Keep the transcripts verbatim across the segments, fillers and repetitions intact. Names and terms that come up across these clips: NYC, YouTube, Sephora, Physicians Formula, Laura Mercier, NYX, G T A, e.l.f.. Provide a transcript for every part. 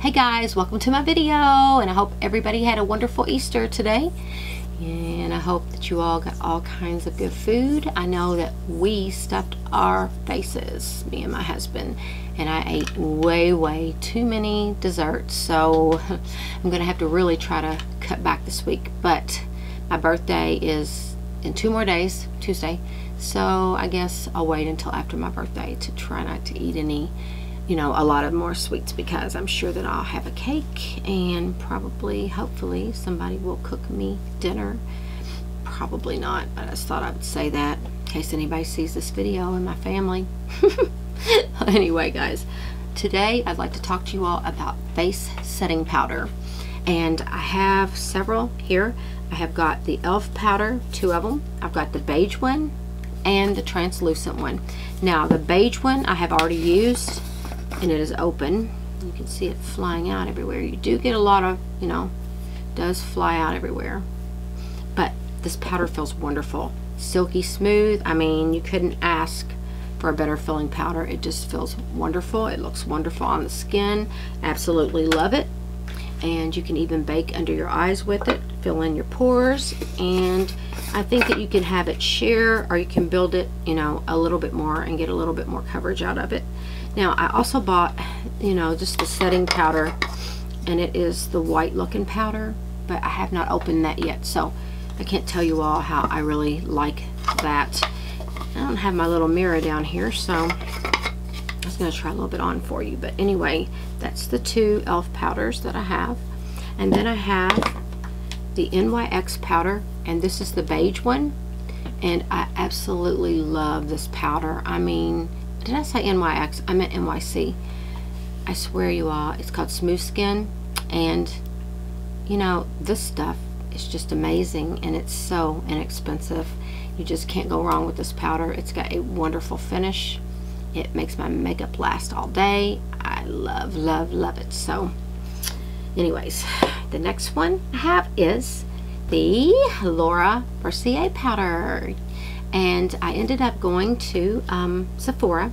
Hey guys, welcome to my video, and I hope everybody had a wonderful Easter today, and I hope that you all got all kinds of good food. I know that we stuffed our faces, me and my husband, and I ate way way too many desserts, so I'm gonna have to really try to cut back this week. But my birthday is in two more days, Tuesday, so I guess I'll wait until after my birthday to try not to eat any, you know, a lot of more sweets, because I'm sure that I'll have a cake and probably, hopefully, somebody will cook me dinner. Probably not, but I just thought I would say that in case anybody sees this video in my family. Anyway, guys, today I'd like to talk to you all about face setting powder. And I have several here. I have got the e l f powder, two of them. I've got the beige one and the translucent one. Now, the beige one I have already used, and it is open. You can see it flying out everywhere. You do get a lot of, you know, does fly out everywhere. But this powder feels wonderful. Silky smooth. I mean, you couldn't ask for a better feeling powder. It just feels wonderful. It looks wonderful on the skin. Absolutely love it. And you can even bake under your eyes with it. Fill in your pores. And I think that you can have it sheer, or you can build it, you know, a little bit more and get a little bit more coverage out of it. Now, I also bought, you know, just the setting powder, and it is the white looking powder, but I have not opened that yet, so I can't tell you all how I really like that. I don't have my little mirror down here, so I was going to try a little bit on for you. But anyway, that's the two e l f powders that I have. And then I have the N Y X powder, and this is the beige one, and I absolutely love this powder. I mean, did I say N Y X? I meant N Y C. I swear you all, it's called Smooth Skin, and you know, this stuff is just amazing, and it's so inexpensive. You just can't go wrong with this powder. It's got a wonderful finish. It makes my makeup last all day. I love, love, love it. So anyways, the next one I have is the Laura Mercier powder. And I ended up going to um, Sephora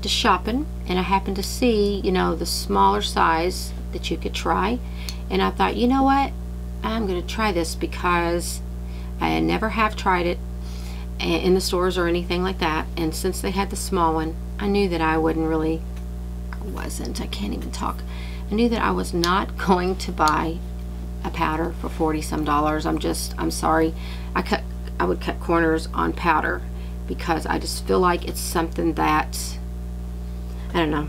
to shopping, and I happened to see, you know, the smaller size that you could try, and I thought, you know what, I'm gonna try this because I never have tried it in the stores or anything like that. And since they had the small one, I knew that I wouldn't really I wasn't I can't even talk I knew that I was not going to buy a powder for forty some dollars. I'm just I'm sorry I cut I would cut corners on powder, because I just feel like it's something that, I don't know,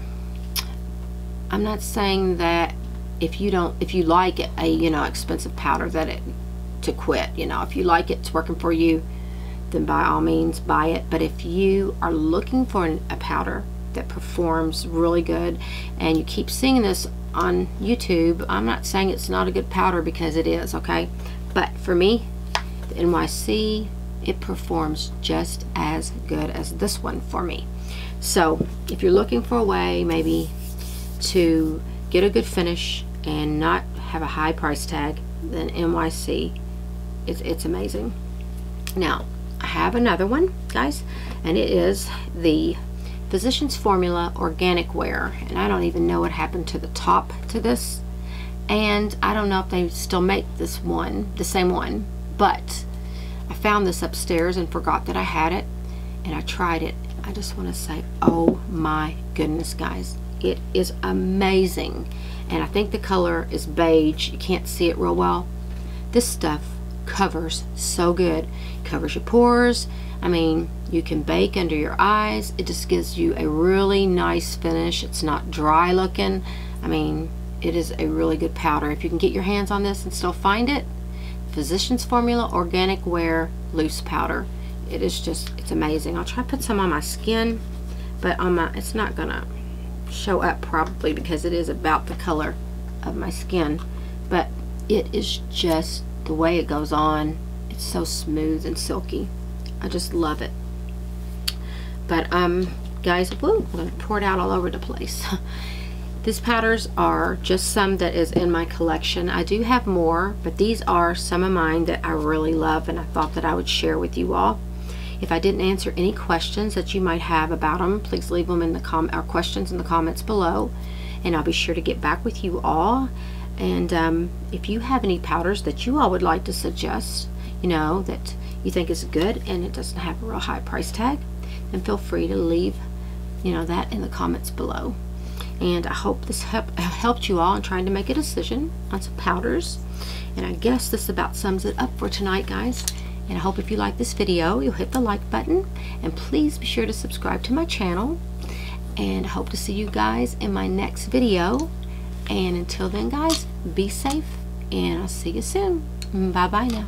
I'm not saying that if you don't, if you like a, you know, expensive powder, that it to quit, you know, if you like it, it's working for you, then by all means buy it. But if you are looking for an, a powder that performs really good, and you keep seeing this on YouTube, I'm not saying it's not a good powder, because it is, okay, but for me, N Y C, it performs just as good as this one for me. So if you're looking for a way maybe to get a good finish and not have a high price tag, then N Y C, it's, it's amazing. Now I have another one, guys, and it is the Physicians Formula Organic Wear, and I don't even know what happened to the top to this, and I don't know if they still make this one, the same one, but I found this upstairs and forgot that I had it, and I tried it. I just want to say, oh my goodness, guys, it is amazing. And I think the color is beige. You can't see it real well. This stuff covers so good. It covers your pores. I mean, you can bake under your eyes. It just gives you a really nice finish. It's not dry looking. I mean, it is a really good powder. If you can get your hands on this and still find it, Physicians Formula Organic Wear Loose Powder. It is just, it's amazing. I'll try to put some on my skin, but on my, it's not gonna show up probably, because it is about the color of my skin, but it is just the way it goes on. It's so smooth and silky. I just love it. But um, guys, woo, I'm gonna pour it out all over the place. These powders are just some that is in my collection. I do have more, but these are some of mine that I really love, and I thought that I would share with you all. If I didn't answer any questions that you might have about them, please leave them in the com or questions in the comments below. and I'll be sure to get back with you all. And um, if you have any powders that you all would like to suggest, you know, that you think is good and it doesn't have a real high price tag, then feel free to leave, you know, that in the comments below. And I hope this help, helped you all in trying to make a decision on some powders. And I guess this about sums it up for tonight, guys. And I hope if you like this video, you'll hit the like button. And please be sure to subscribe to my channel. And I hope to see you guys in my next video. And until then, guys, be safe. And I'll see you soon. Bye-bye now.